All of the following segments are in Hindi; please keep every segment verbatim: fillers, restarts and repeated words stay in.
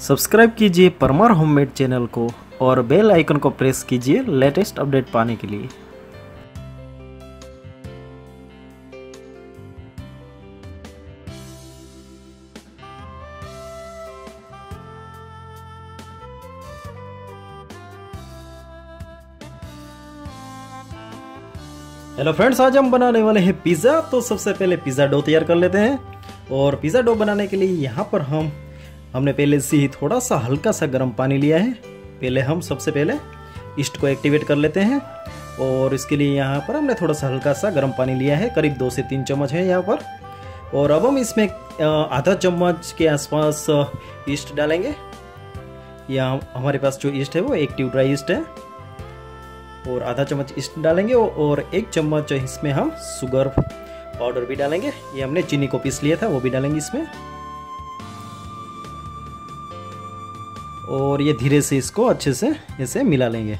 सब्सक्राइब कीजिए परमार होममेड चैनल को और बेल आइकन को प्रेस कीजिए लेटेस्ट अपडेट पाने के लिए। हेलो फ्रेंड्स, आज हम बनाने वाले हैं पिज़्ज़ा। तो सबसे पहले पिज़्ज़ा डो तैयार कर लेते हैं। और पिज़्ज़ा डो बनाने के लिए यहाँ पर हम हमने पहले से ही थोड़ा सा हल्का सा गर्म पानी लिया है। पहले हम सबसे पहले यीस्ट को एक्टिवेट कर लेते हैं और इसके लिए यहाँ पर हमने थोड़ा सा हल्का सा गर्म पानी लिया है, करीब दो से तीन चम्मच है यहाँ पर। और अब हम इसमें आधा चम्मच के आसपास यीस्ट डालेंगे। यहाँ हमारे पास जो यीस्ट है वो एक्टिव ड्राई यीस्ट है। और आधा चम्मच यीस्ट डालेंगे और एक चम्मच इसमें हम शुगर पाउडर भी डालेंगे। ये हमने चीनी को पीस लिया था, वो भी डालेंगे इसमें। और ये धीरे से इसको अच्छे से ऐसे मिला लेंगे।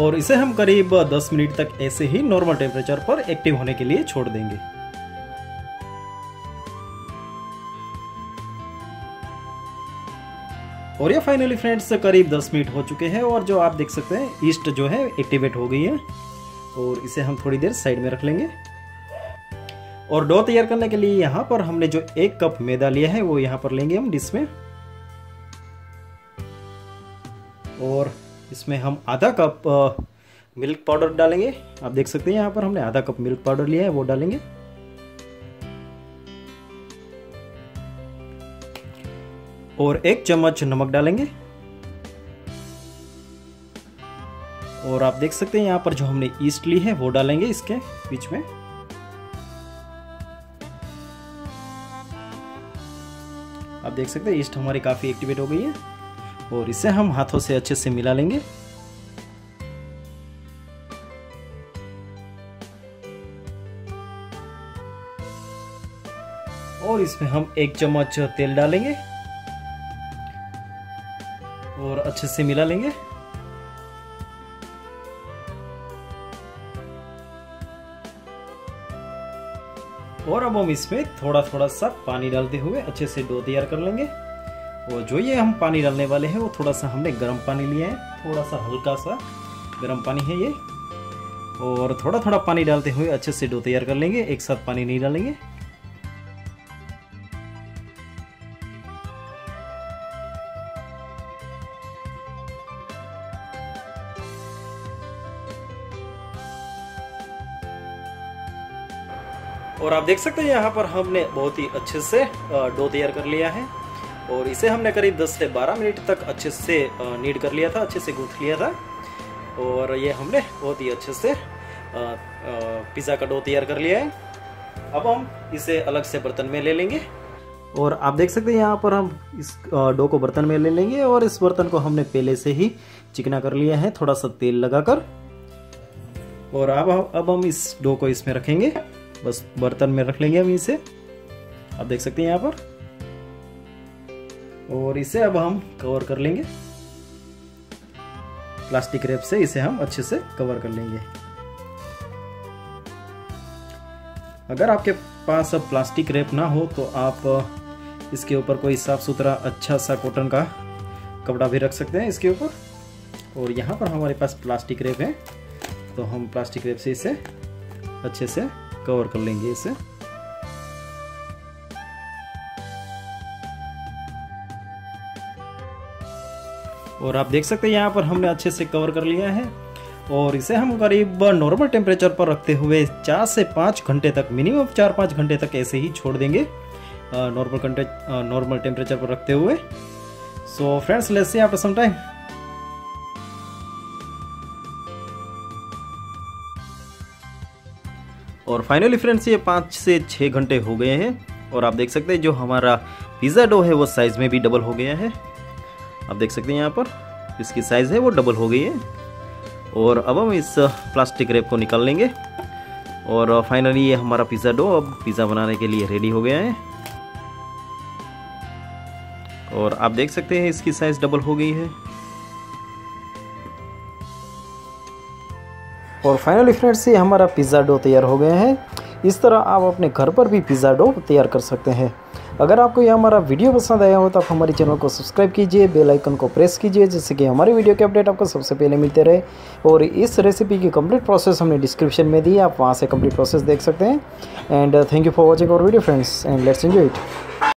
और इसे हम करीब दस मिनट तक ऐसे ही नॉर्मल टेम्परेचर पर एक्टिव होने के लिए छोड़ देंगे। और ये फाइनली फ्रेंड्स करीब दस मिनट हो चुके हैं और जो आप देख सकते हैं यीस्ट जो है एक्टिवेट हो गई है। और इसे हम थोड़ी देर साइड में रख लेंगे। और डो तैयार करने के लिए यहाँ पर हमने जो एक कप मैदा लिया है वो यहाँ पर लेंगे हम डिश में। और इसमें हम आधा कप मिल्क पाउडर डालेंगे। आप देख सकते हैं यहाँ पर हमने आधा कप मिल्क पाउडर लिया है, वो डालेंगे। और एक चम्मच नमक डालेंगे। और आप देख सकते हैं यहाँ पर जो हमने यीस्ट ली है वो डालेंगे इसके बीच में। आप देख सकते हैं यीस्ट हमारी काफी एक्टिवेट हो गई है। और इसे हम हाथों से अच्छे से मिला लेंगे। और इसमें हम एक चम्मच तेल डालेंगे और अच्छे से मिला लेंगे। और अब हम इसमें थोड़ा थोड़ा सा पानी डालते हुए अच्छे से डो तैयार कर लेंगे। और जो ये हम पानी डालने वाले हैं वो थोड़ा सा हमने गर्म पानी लिया है, थोड़ा सा हल्का सा गर्म पानी है ये। और थोड़ा थोड़ा पानी डालते हुए अच्छे से डो तैयार कर लेंगे, एक साथ पानी नहीं डालेंगे। और आप देख सकते हैं यहाँ पर हमने बहुत ही अच्छे से डो तैयार कर लिया है। और इसे हमने करीब दस से बारह मिनट तक अच्छे से नीड कर लिया था, अच्छे से गूंथ लिया था। और ये हमने बहुत ही अच्छे से पिज़्ज़ा का डो तैयार कर लिया है। अब हम इसे अलग से बर्तन में ले लेंगे। और आप देख सकते हैं यहाँ पर हम इस डो को बर्तन में ले लेंगे। और इस बर्तन को हमने पहले से ही चिकना कर लिया है, थोड़ा सा तेल लगाकर। और अब अब हम इस डो को इसमें रखेंगे, बस बर्तन में रख लेंगे हम इसे। आप देख सकते हैं यहाँ पर। और इसे अब हम कवर कर लेंगे प्लास्टिक रैप से, इसे हम अच्छे से कवर कर लेंगे। अगर आपके पास अब प्लास्टिक रैप ना हो तो आप इसके ऊपर कोई साफ सुथरा अच्छा सा कॉटन का कपड़ा भी रख सकते हैं इसके ऊपर। और यहाँ पर हमारे पास प्लास्टिक रैप है तो हम प्लास्टिक रैप से इसे अच्छे से कवर कर लेंगे इसे। और आप देख सकते हैं यहाँ पर हमने अच्छे से कवर कर लिया है। और इसे हम करीब नॉर्मल टेम्परेचर पर रखते हुए चार से पाँच घंटे तक, मिनिमम चार पाँच घंटे तक ऐसे ही छोड़ देंगे नॉर्मल नॉर्मल टेम्परेचर पर रखते हुए। So friends, let's see after some time. और फाइनली फ्रेंड्स ये पाँच से छः घंटे हो गए हैं। और आप देख सकते हैं जो हमारा पिज़्ज़ा डो है वो साइज़ में भी डबल हो गया है। आप देख सकते हैं यहाँ पर इसकी साइज़ है वो डबल हो गई है। और अब हम इस प्लास्टिक रैप को निकाल लेंगे। और फाइनली ये हमारा पिज़्ज़ा डो अब पिज़्ज़ा बनाने के लिए रेडी हो गया है। और आप देख सकते हैं इसकी साइज़ डबल हो गई है। और फाइनली फ्रेंड्स ये हमारा पिज़्ज़ा डो तैयार हो गया है। इस तरह आप अपने घर पर भी पिज़्ज़ा डो तैयार कर सकते हैं। अगर आपको यह हमारा वीडियो पसंद आया हो तो आप हमारे चैनल को सब्सक्राइब कीजिए, बेल आइकन को प्रेस कीजिए जिससे कि हमारे वीडियो के अपडेट आपको सबसे पहले मिलते रहे। और इस रेसिपी की कंप्लीट प्रोसेस हमने डिस्क्रिप्शन में दी है, आप वहाँ से कंप्लीट प्रोसेस देख सकते हैं। And thank you for watching our video friends and let's enjoy it.